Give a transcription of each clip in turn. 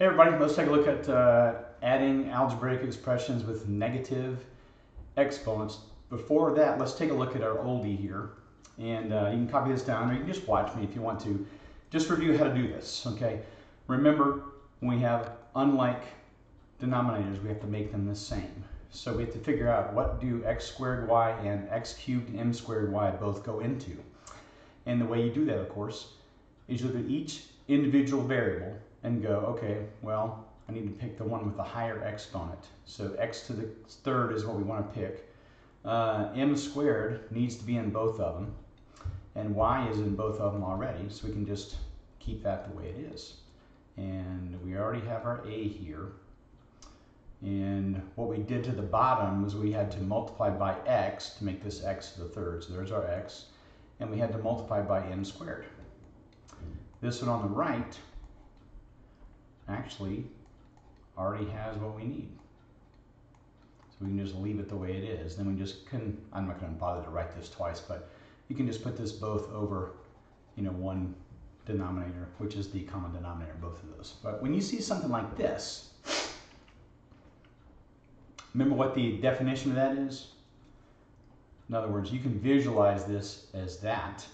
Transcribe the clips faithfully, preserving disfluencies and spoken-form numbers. Hey everybody, let's take a look at uh, adding algebraic expressions with negative exponents. Before that, let's take a look at our oldie here. And uh, you can copy this down, or you can just watch me if you want to. Just review how to do this, okay? Remember, when we have unlike denominators, we have to make them the same. So we have to figure out what do x squared y and x cubed and m squared y both go into. And the way you do that, of course, is you look at each individual variable and go, okay, well, I need to pick the one with the higher exponent. So x to the third is what we want to pick. Uh, m squared needs to be in both of them, and y is in both of them already, so we can just keep that the way it is. And we already have our a here. And what we did to the bottom was we had to multiply by x to make this x to the third, so there's our x. And we had to multiply by m squared. This one on the right actually already has what we need. So we can just leave it the way it is. Then we just can, I'm not gonna bother to write this twice, but you can just put this both over, you know, one denominator, which is the common denominator of both of those. But when you see something like this, remember what the definition of that is? In other words, you can visualize this as that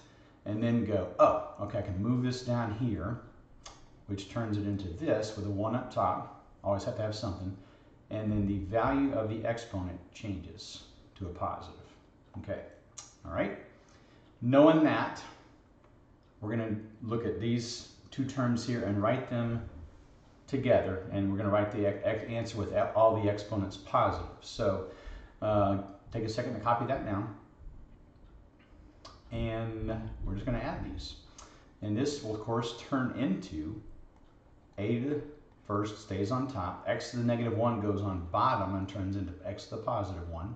and then go, oh, okay, I can move this down here, which turns it into this with a one up top. Always have to have something. And then the value of the exponent changes to a positive. Okay, all right. Knowing that, we're gonna look at these two terms here and write them together. And we're gonna write the answer with all the exponents positive. So uh, take a second to copy that down. And we're just gonna add these. And this will, of course, turn into a to the first stays on top, x to the negative one goes on bottom and turns into x to the positive one.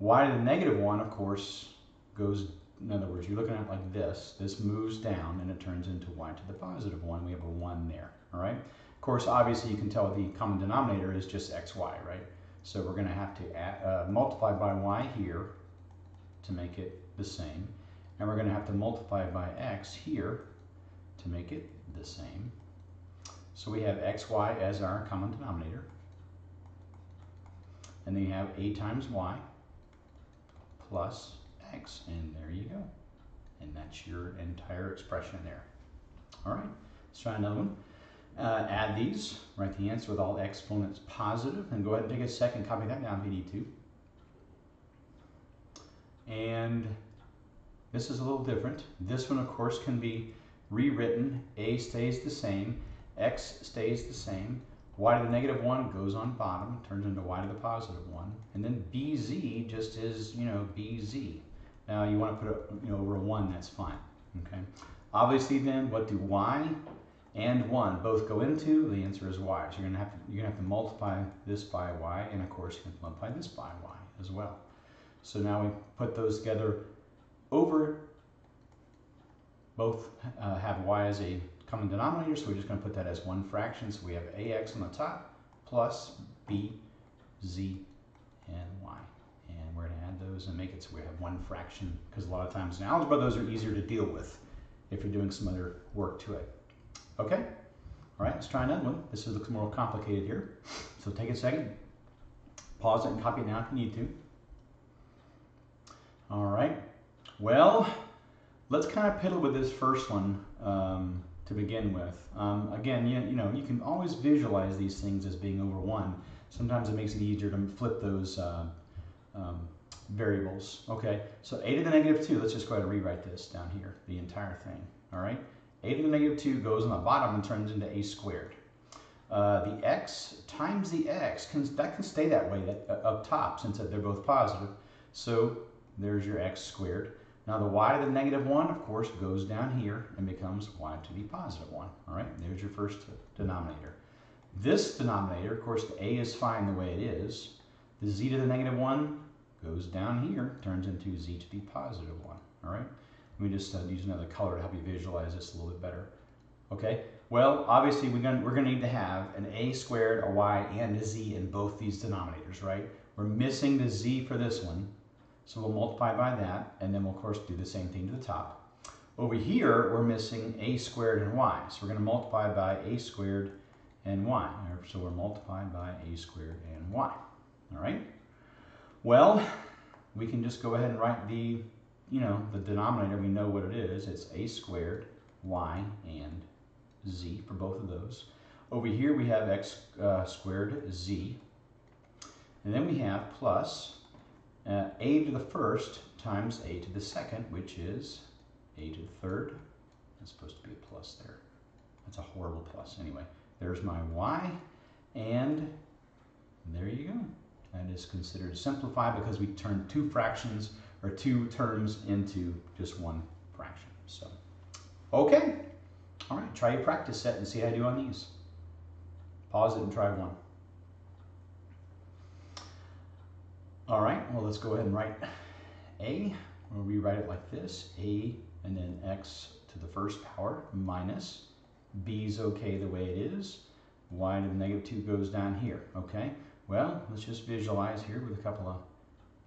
Y to the negative one, of course, goes, in other words, you're looking at it like this. This moves down and it turns into y to the positive one. We have a one there, all right? Of course, obviously, you can tell the common denominator is just xy, right? So we're gonna have to add, uh, multiply by y here to make it the same. And we're going to have to multiply by x here to make it the same. So we have xy as our common denominator. And then you have a times y plus x. And there you go. And that's your entire expression there. All right, let's try another one. Uh, add these, write the answer with all exponents positive. And go ahead and take a second, copy that down if you need to. And this is a little different. This one, of course, can be rewritten. A stays the same, x stays the same, y to the negative one goes on bottom, turns into y to the positive one, and then bz just is, you know, bz. Now you want to put a, you know, over a one, that's fine, okay? Obviously then, what do y and one both go into? The answer is y. So you're gonna have to, you're gonna have to multiply this by y, and of course you can multiply this by y as well. So now we put those together over, both uh, have y as a common denominator, so we're just going to put that as one fraction. So we have ax on the top plus b, z, and y. And we're going to add those and make it so we have one fraction, because a lot of times in algebra those are easier to deal with if you're doing some other work to it. Okay? All right, let's try another one. This looks more complicated here. So take a second, pause it and copy it down if you need to. All right. Well, let's kind of piddle with this first one um, to begin with. Um, again, you, you know, you can always visualize these things as being over one. Sometimes it makes it easier to flip those uh, um, variables. Okay, so a to the negative two, let's just go ahead and rewrite this down here, the entire thing, all right? a to the negative two goes on the bottom and turns into a squared. Uh, the x times the x, can, that can stay that way that, uh, up top since they're both positive. So there's your x squared. Now the y to the negative one, of course, goes down here and becomes y to the positive one. All right, there's your first denominator. This denominator, of course, the a is fine the way it is. The z to the negative one goes down here, turns into z to the positive one. All right, let me just uh, use another color to help you visualize this a little bit better. Okay, well, obviously we're gonna, we're gonna need to have an a squared, a y, and a z in both these denominators, right? We're missing the z for this one. So we'll multiply by that, and then we'll, of course, do the same thing to the top. Over here, we're missing a squared and y. So we're going to multiply by a squared and y. So we're multiplying by a squared and y. All right? Well, we can just go ahead and write the, you know, the denominator. We know what it is. It's a squared, y, and z for both of those. Over here, we have x uh, squared z. And then we have plus uh, a to the first times a to the second, which is a to the third. That's supposed to be a plus there. That's a horrible plus. Anyway, there's my y, and there you go. That is considered simplified because we turned two fractions or two terms into just one fraction. So, okay. All right, try your practice set and see how I do on these. Pause it and try one. All right, well, let's go ahead and write a. We'll rewrite it like this, a and then x to the first power minus b's okay the way it is. Y to the negative two goes down here, okay? Well, let's just visualize here with a couple of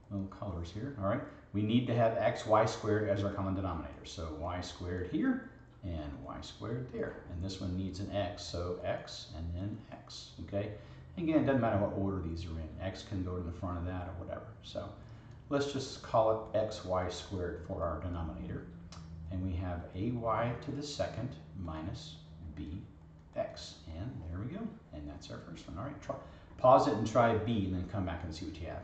little colors here, all right? We need to have x, y squared as our common denominator. So y squared here and y squared there. And this one needs an x, so x and then x, okay? Again, it doesn't matter what order these are in. X can go to the front of that or whatever. So let's just call it xy squared for our denominator. And we have ay to the second minus bx. And there we go. And that's our first one. All right, try, pause it and try b and then come back and see what you have.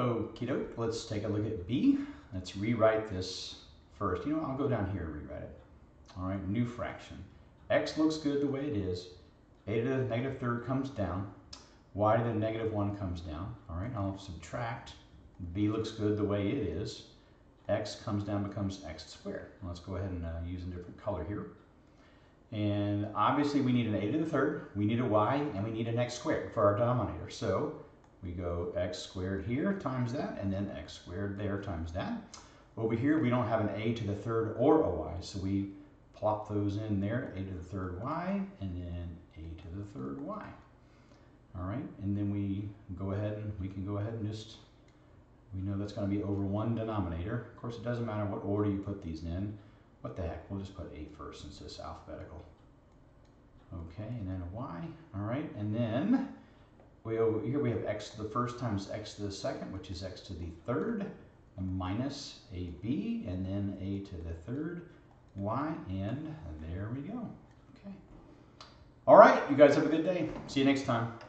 Okie doke, let's take a look at b. Let's rewrite this first. You know what, I'll go down here and rewrite it. All right, new fraction. X looks good the way it is. A to the negative third comes down. Y to the negative one comes down. All right, I'll subtract. B looks good the way it is. X comes down, becomes x squared. Let's go ahead and uh, use a different color here. And obviously we need an a to the third, we need a y, and we need an x squared for our denominator. So we go x squared here times that, and then x squared there times that. Over here, we don't have an a to the third or a y, so we plop those in there, a to the third y, and then a to the third y. All right, and then we go ahead and we can go ahead and just, we know that's going to be over one denominator. Of course, it doesn't matter what order you put these in. What the heck, we'll just put a first since it's alphabetical. Okay, and then a y, all right, and then we over here we have x to the first times x to the second, which is x to the third, minus a b, and then a to the third, y, and there we go. Okay. All right, you guys have a good day. See you next time.